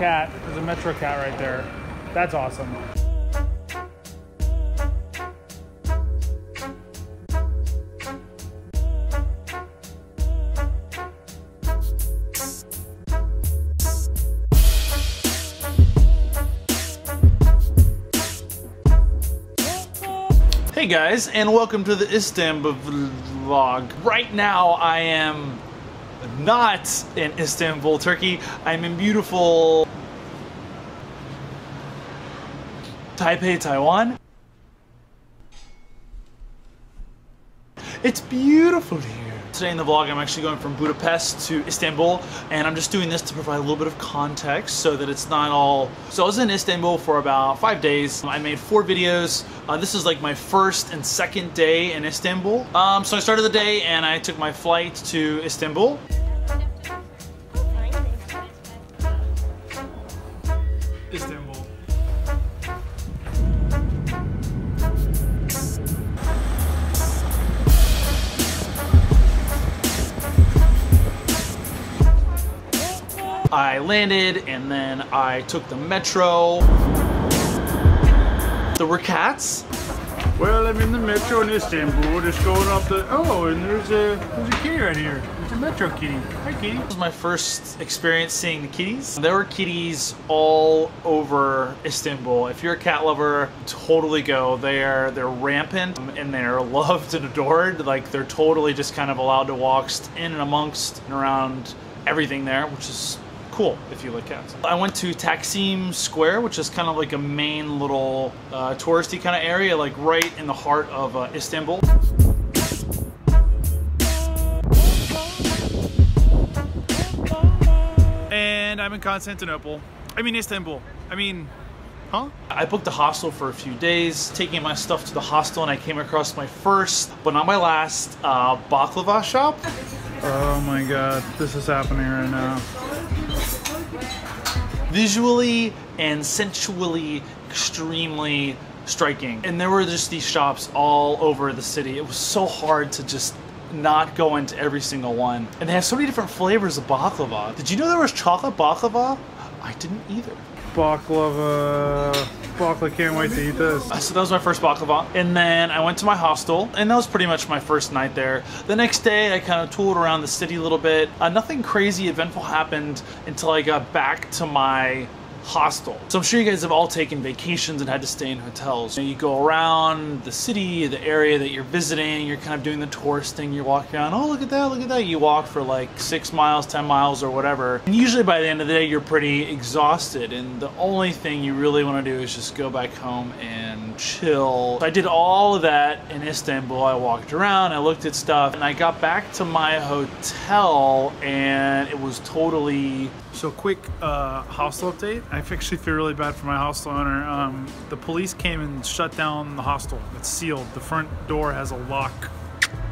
cat. There's a metro cat right there. That's awesome. Hey guys, and welcome to the Istanbul vlog. Right now I am not in Istanbul, Turkey. I'm in beautiful Taipei, Taiwan. It's beautiful here. Today in the vlog I'm actually going from Budapest to Istanbul, and I'm just doing this to provide a little bit of context so that it's not all... So I was in Istanbul for about 5 days. I made 4 videos. This is like my first and second day in Istanbul. So I started the day and I took my flight to Istanbul. I landed and then I took the metro. There were cats. Well, I'm in the metro in Istanbul, just going up the... Oh, and there's a kitty right here. It's a metro kitty. Hi, kitty. This was my first experience seeing the kitties. There were kitties all over Istanbul. If you're a cat lover, totally go. They're rampant and they're loved and adored. Like, they're totally just kind of allowed to walk in and amongst and around everything there, which is cool if you like cats. I went to Taksim Square, which is kind of like a main little touristy kind of area, like right in the heart of Istanbul. And I'm in Constantinople. I mean Istanbul. I mean, huh? I booked a hostel for a few days, taking my stuff to the hostel, and I came across my first, but not my last, baklava shop. Oh my god, this is happening right now. Visually and sensually extremely striking. And there were just these shops all over the city. It was so hard to just not go into every single one. And they have so many different flavors of baklava. Did you know there was chocolate baklava? I didn't either. Baklava. Baklava, can't wait to eat this. So that was my first baklava. And then I went to my hostel, and that was pretty much my first night there. The next day, I kind of toured around the city a little bit. Nothing crazy eventful happened until I got back to my hostel. So I'm sure you guys have all taken vacations and had to stay in hotels. You know, you go around the city, the area that you're visiting, you're kind of doing the tourist thing, you're walking around, oh look at that, look at that. You walk for like 6 miles, 10 miles or whatever. And usually by the end of the day, you're pretty exhausted. And the only thing you really want to do is just go back home and chill. So I did all of that in Istanbul. I walked around, I looked at stuff, and I got back to my hotel and it was totally... So quick hostel update. I actually feel really bad for my hostel owner. The police came and shut down the hostel. It's sealed. The front door has a lock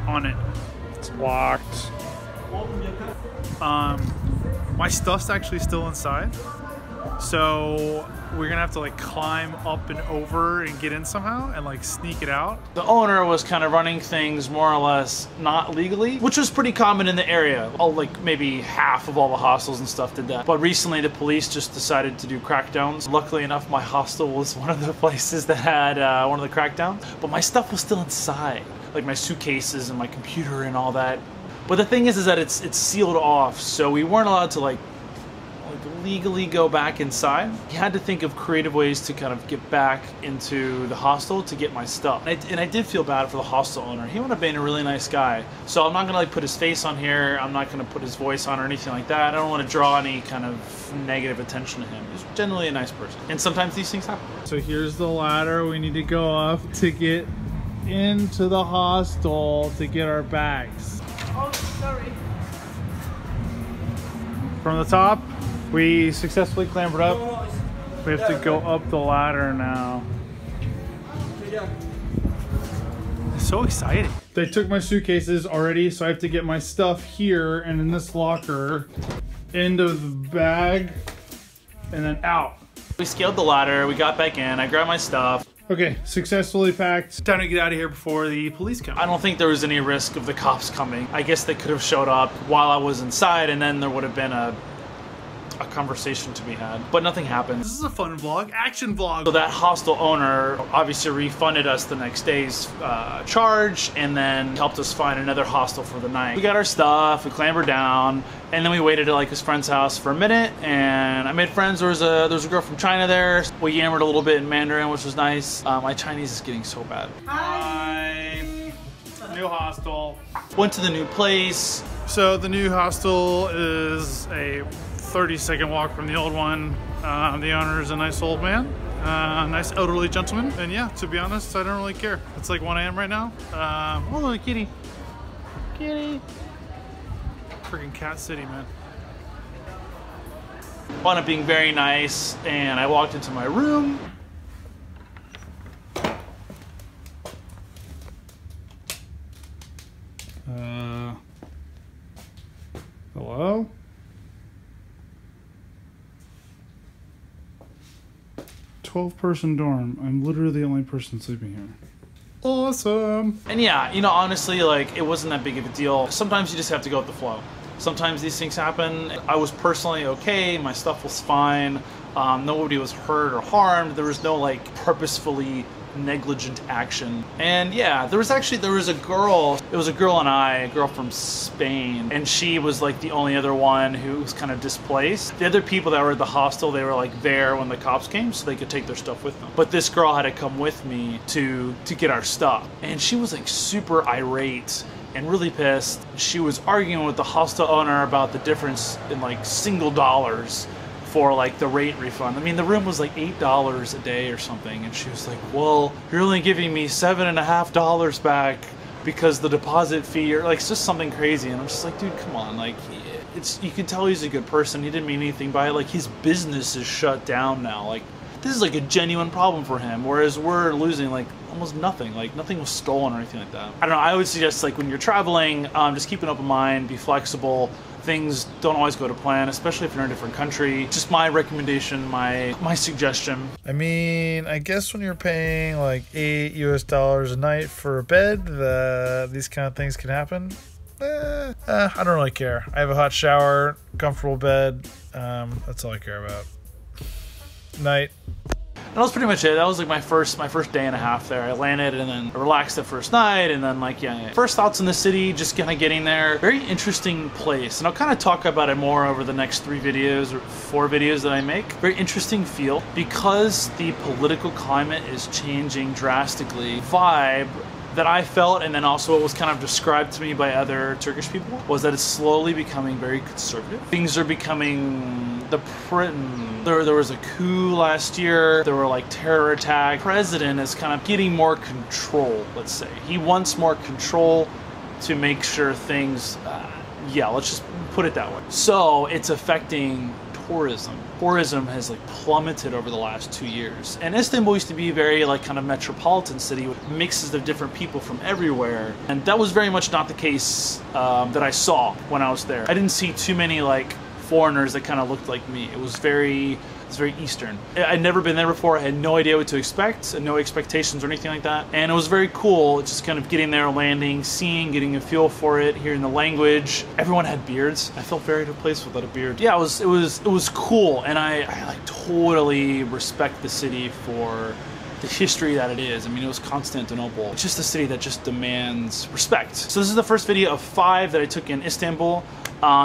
on it. It's locked. My stuff's actually still inside. So we're gonna have to like climb up and over and get in somehow and like sneak it out. The owner was kind of running things more or less not legally, which was pretty common in the area. Oh, like maybe half of all the hostels and stuff did that. But recently the police just decided to do crackdowns. Luckily enough, my hostel was one of the places that had one of the crackdowns, but my stuff was still inside, like my suitcases and my computer and all that. But the thing is that it's sealed off, so we weren't allowed to like legally go back inside. You had to think of creative ways to kind of get back into the hostel to get my stuff. And I did feel bad for the hostel owner. He would have been a really nice guy. So I'm not gonna like put his face on here. I'm not gonna put his voice on or anything like that. I don't wanna draw any kind of negative attention to him. He's generally a nice person. And sometimes these things happen. So here's the ladder we need to go up to get into the hostel to get our bags. Oh, sorry. From the top. We successfully clambered up. We have to go up the ladder now. It's so exciting. They took my suitcases already, so I have to get my stuff here and in this locker, into the bag, and then out. We scaled the ladder, we got back in, I grabbed my stuff. Okay, successfully packed. Time to get out of here before the police come. I don't think there was any risk of the cops coming. I guess they could have showed up while I was inside and then there would have been a a conversation to be had, but nothing happened. This is a fun vlog, action vlog. So that hostel owner obviously refunded us the next day's charge and then helped us find another hostel for the night. We got our stuff, we clambered down, and then we waited at like his friend's house for a minute, and I made friends. There was a girl from China there. We yammered a little bit in Mandarin, which was nice. My Chinese is getting so bad. Hi. New hostel. Went to the new place. So the new hostel is a 30-second walk from the old one. The owner is a nice old man, nice elderly gentleman. And yeah, to be honest, I don't really care. It's like 1 AM right now. Oh, little kitty. Kitty. Freaking cat city, man. Wound up being very nice, and I walked into my room. Hello? Twelve-person dorm. I'm literally the only person sleeping here. Awesome. And yeah, you know, honestly, like, it wasn't that big of a deal. Sometimes you just have to go with the flow. Sometimes these things happen. I was personally okay. My stuff was fine. Nobody was hurt or harmed. There was no like purposefully negligent action. And yeah, there was a girl. It was a girl and I, a girl from Spain, and she was like the only other one who was kind of displaced. The other people that were at the hostel, they were like there when the cops came so they could take their stuff with them. But this girl had to come with me to get our stuff. And she was like super irate and really pissed. She was arguing with the hostel owner about the difference in like single dollars for like the rate refund. I mean, the room was like $8 a day or something, and she was like, well, you're only giving me $7.50 back because the deposit fee, or like, it's just something crazy. And I'm just like, dude, come on. Like, it's, you can tell he's a good person. He didn't mean anything by it. Like, his business is shut down now. Like, this is like a genuine problem for him, whereas we're losing like almost nothing. Like, nothing was stolen or anything like that. I don't know, I would suggest, like, when you're traveling, just keep an open mind, be flexible. Things don't always go to plan, especially if you're in a different country. Just my recommendation, my suggestion. I mean, I guess when you're paying like $8 US a night for a bed, these kind of things can happen. I don't really care. I have a hot shower, comfortable bed. That's all I care about. Night. And that was pretty much it. That was like my first day and a half there. I landed and then I relaxed the first night, and then like, yeah. First thoughts in the city, just kind of getting there. Very interesting place, and I'll kind of talk about it more over the next 3 videos or 4 videos that I make. Very interesting feel because the political climate is changing drastically. Vibe that I felt, and then also what was kind of described to me by other Turkish people, was that it's slowly becoming very conservative. Things are becoming the There was a coup last year. There were like terror attacks. The president is kind of getting more control, let's say. He wants more control to make sure things, yeah, let's just put it that way. So it's affecting tourism. Tourism has like plummeted over the last 2 years. And Istanbul used to be a very like kind of metropolitan city with mixes of different people from everywhere. And that was very much not the case that I saw when I was there. I didn't see too many like foreigners that kind of looked like me. It's very Eastern. I'd never been there before. I had no idea what to expect, and no expectations or anything like that. And it was very cool, just kind of getting there, landing, seeing, getting a feel for it, hearing the language. Everyone had beards. I felt very out of place without a beard. Yeah, it was cool, and I like totally respect the city for the history that it is. I mean, it was Constantinople. It's just a city that just demands respect. So this is the first video of 5 that I took in Istanbul.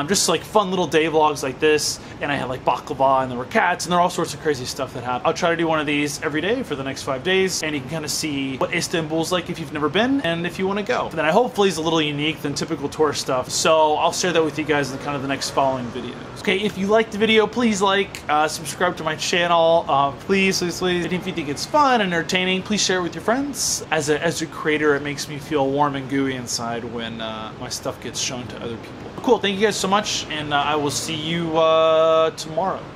Just like fun little day vlogs like this, and I had like baklava, and there were cats, and there were all sorts of crazy stuff that happened. I'll try to do one of these every day for the next 5 days, and you can kind of see what Istanbul's like if you've never been, and if you want to go. And then I hopefully is a little unique than typical tourist stuff, so I'll share that with you guys in kind of the next following videos. Okay, if you liked the video, please like, subscribe to my channel, please. And if you think it's fun and entertaining, please share it with your friends. As a creator, it makes me feel warm and gooey inside when my stuff gets shown to other people. Cool, thank you guys so much, and I will see you tomorrow.